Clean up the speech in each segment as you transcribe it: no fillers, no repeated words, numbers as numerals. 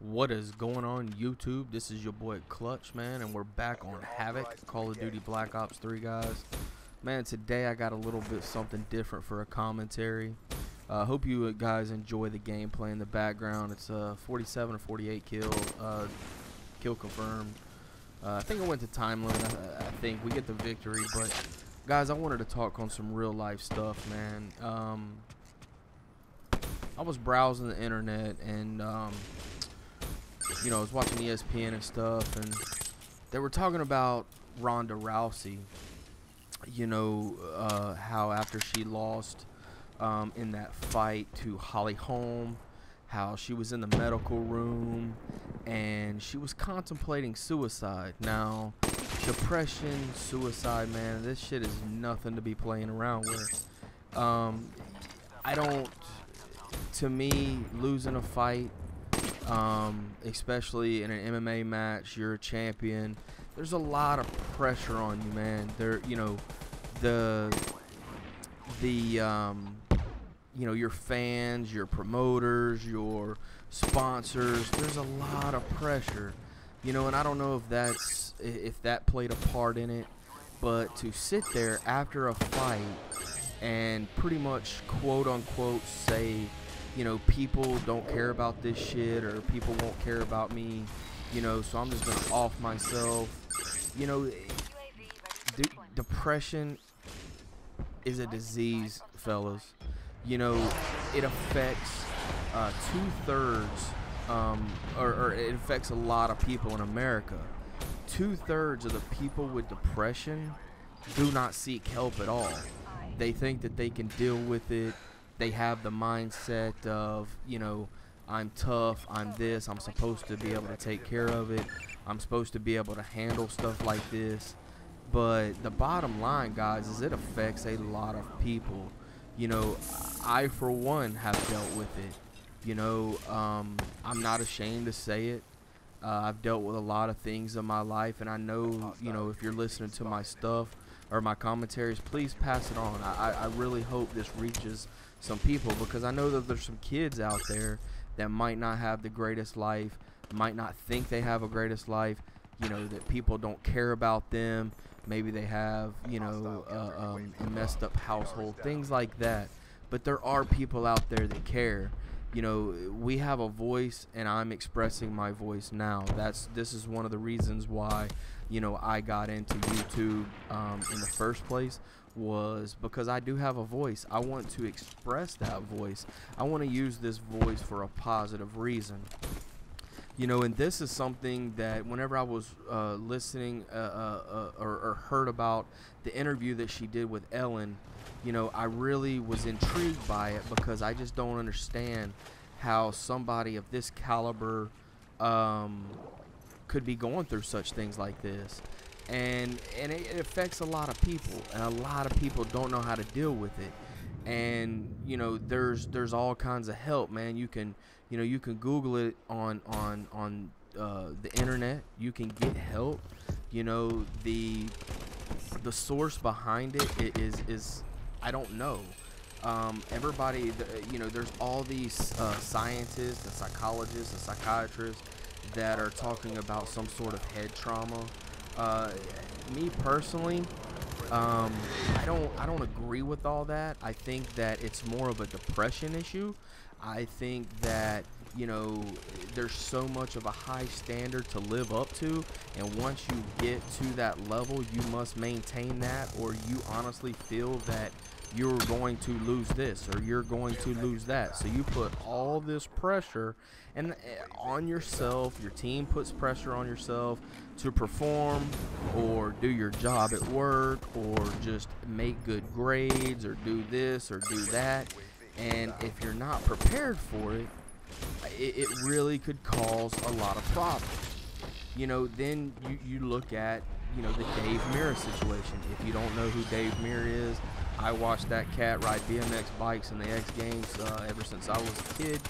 What is going on, YouTube? This is your boy Clutch, man, and we're back on Havoc Call of Duty Black Ops 3, guys. Man, today I got a little bit something different for a commentary. Hope you guys enjoy the gameplay in the background. It's a 47 or 48 kill confirmed. I think I went to Timeline. I think we get the victory, but guys, I wanted to talk on some real life stuff, man. I was browsing the internet and you know, I was watching ESPN and stuff, and they were talking about Ronda Rousey, you know, how after she lost in that fight to Holly Holm, how she was in the medical room and she was contemplating suicide. Now, depression, suicide, man, this shit is nothing to be playing around with. To me, losing a fight, especially in an MMA match, you're a champion. There's a lot of pressure on you, man. You know, you know, your fans, your promoters, your sponsors. There's a lot of pressure, you know. And I don't know if that's that played a part in it, but to sit there after a fight and pretty much quote unquote say, you know, people don't care about this shit, or people won't care about me, you know, so I'm just gonna off myself. You know, depression is a disease, fellas. You know, it affects 2/3, or it affects a lot of people in America. 2/3 of the people with depression do not seek help at all. They think that they can deal with it. They have the mindset of, you know, I'm tough, I'm this, I'm supposed to be able to take care of it, I'm supposed to be able to handle stuff like this. But the bottom line, guys, is it affects a lot of people. You know, I for one have dealt with it. You know, I'm not ashamed to say it. I've dealt with a lot of things in my life, and I know, you know, if you're listening to my stuff or my commentaries, please pass it on. I really hope this reaches some people, because I know that there's some kids out there that might not have the greatest life, might not think they have a greatest life, you know, that people don't care about them. Maybe they have, you know, a messed up household, things like that. But there are people out there that care. You know, we have a voice, and I'm expressing my voice now. This is one of the reasons why, you know, I got into YouTube in the first place, was because I do have a voice. I want to express that voice. I want to use this voice for a positive reason. You know, and this is something that whenever I was listening or heard about the interview that she did with Ellen, you know, I really was intrigued by it, because I just don't understand how somebody of this caliber could be going through such things like this. And it affects a lot of people, and a lot of people don't know how to deal with it. And you know, there's all kinds of help, man. You can, you know, you can Google it on the internet. You can get help. You know, the source behind it is I don't know. Everybody, you know, there's all these scientists, the psychologists, the psychiatrists that are talking about some sort of head trauma. Me personally, I don't agree with all that. I think that it's more of a depression issue. I think that, you know, there's so much of a high standard to live up to, and once you get to that level, you must maintain that, or you honestly feel that you're going to lose this, or you're going to lose that. So you put all this pressure and on yourself. Your team puts pressure on yourself to perform, or do your job at work, or just make good grades, or do this or do that. And if you're not prepared for it, it really could cause a lot of problems. You know, then you look at, you know, the Dave Mirra situation. If you don't know who Dave Mirra is, I watched that cat ride BMX bikes in the X Games ever since I was a kid,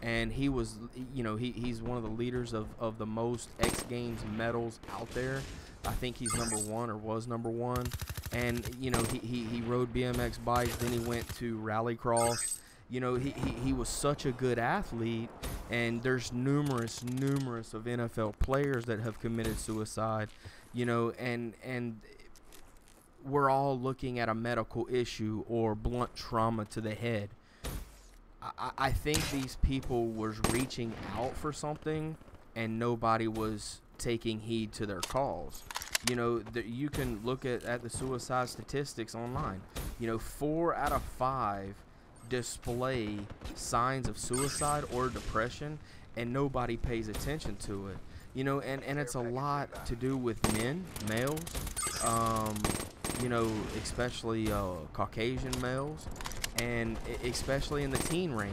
and he was, you know, he's one of the leaders of the most X Games medals out there. I think he's #1 or was #1, and you know, he rode BMX bikes. Then he went to rallycross. You know, he was such a good athlete, And there's numerous of NFL players that have committed suicide, you know, and we're all looking at a medical issue or blunt trauma to the head. I think these people was reaching out for something and nobody was taking heed to their calls. You know, you can look at the suicide statistics online. You know, 4 out of 5 display signs of suicide or depression, and nobody pays attention to it. You know, and it's a lot to do with men, males, you know, especially Caucasian males, and especially in the teen range.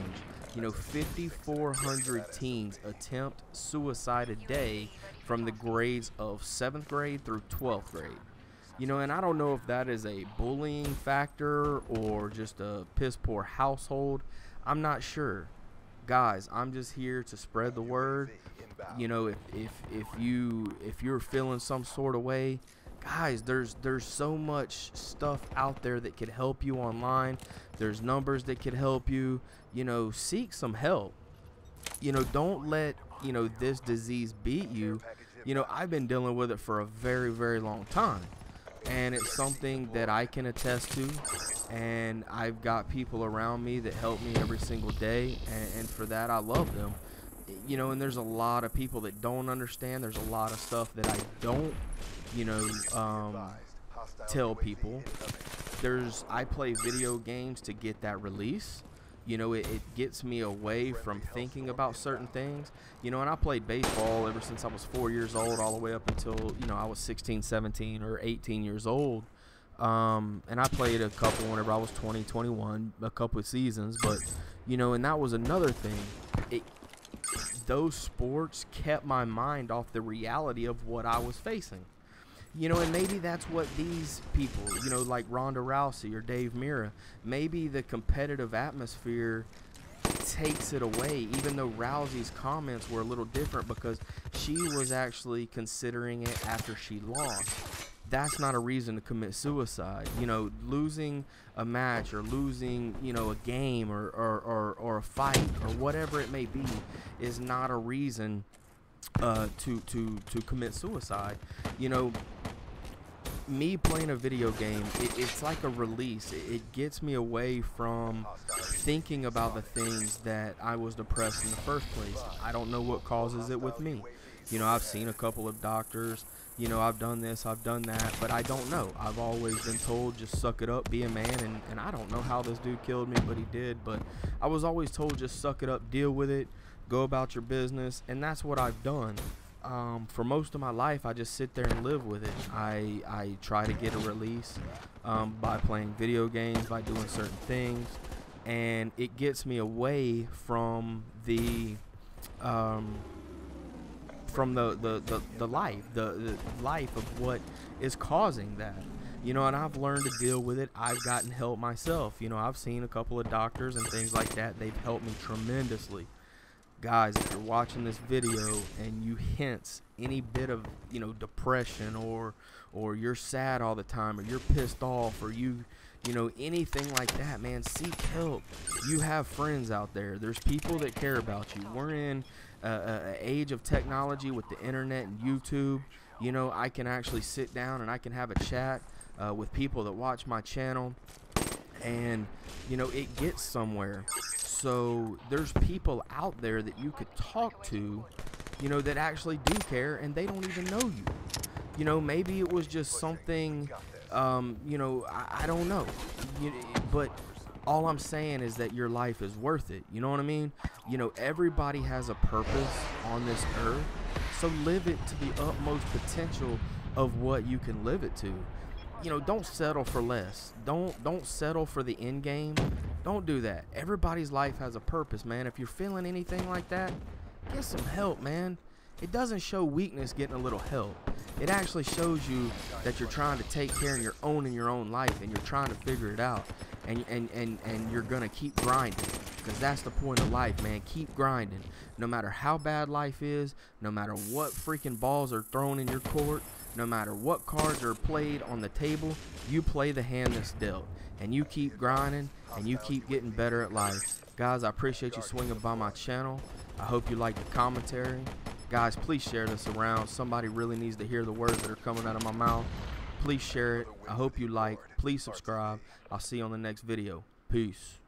You know, 5,400 teens attempt suicide a day from the grades of 7th grade through 12th grade. You know, and I don't know if that is a bullying factor or just a piss-poor household. I'm not sure. Guys, I'm just here to spread the word. You know, if you're feeling some sort of way, guys, there's so much stuff out there that could help you online. There's numbers that could help you. You know, seek some help. You know, don't let, you know, this disease beat you. You know, I've been dealing with it for a very, very long time. And it's something that I can attest to, and I've got people around me that help me every single day, and for that I love them. You know, and there's a lot of people that don't understand. There's a lot of stuff that I don't, you know, tell people. I play video games to get that release. You know, it gets me away from thinking about certain things. You know, and I played baseball ever since I was 4 years old all the way up until, you know, I was 16, 17, or 18 years old. And I played a couple whenever I was 20, 21, a couple of seasons. But, you know, and that was another thing. Those sports kept my mind off the reality of what I was facing. You know, and maybe that's what these people, you know, like Ronda Rousey or Dave Mirra, maybe the competitive atmosphere takes it away, even though Rousey's comments were a little different because she was actually considering it after she lost. That's not a reason to commit suicide. You know, losing a match or losing, you know, a game or a fight or whatever it may be is not a reason to commit suicide. You know, me playing a video game, it's like a release. It gets me away from thinking about the things that I was depressed in the first place. I don't know what causes it with me. You know, I've seen a couple of doctors. You know, I've done this, I've done that, but I don't know. I've always been told, just suck it up, be a man, and I don't know how this dude killed me, but he did. But I was always told, just suck it up, deal with it, go about your business, and that's what I've done. For most of my life, I just sit there and live with it. I try to get a release by playing video games, by doing certain things, and it gets me away from the life of what is causing that. You know, and I've learned to deal with it. I've gotten help myself. You know, I've seen a couple of doctors and things like that. They've helped me tremendously. Guys, if you're watching this video and you hint any bit of, you know, depression or you're sad all the time or you're pissed off or you know, anything like that, man, seek help. You have friends out there. There's people that care about you. We're in an age of technology with the internet and YouTube. You know, I can actually sit down and I can have a chat with people that watch my channel, and you know, it gets somewhere. So there's people out there that you could talk to, you know, that actually do care, and they don't even know you. You know, maybe it was just something, you know, I don't know. But all I'm saying is that your life is worth it. You know what I mean? You know, everybody has a purpose on this earth. So live it to the utmost potential of what you can live it to. You know, don't settle for less. Don't settle for the end game. Don't do that. Everybody's life has a purpose, man. If you're feeling anything like that, get some help, man. It doesn't show weakness getting a little help. It actually shows you that you're trying to take care of your own life, and you're trying to figure it out, and you're gonna keep grinding, because that's the point of life, man. Keep grinding, no matter how bad life is, no matter what freaking balls are thrown in your court, no matter what cards are played on the table. You play the hand that's dealt, and you keep grinding, and you keep getting better at life. Guys, I appreciate you swinging by my channel. I hope you like the commentary. Guys, please share this around. Somebody really needs to hear the words that are coming out of my mouth. Please share it. I hope you like. Please subscribe. I'll see you on the next video. Peace.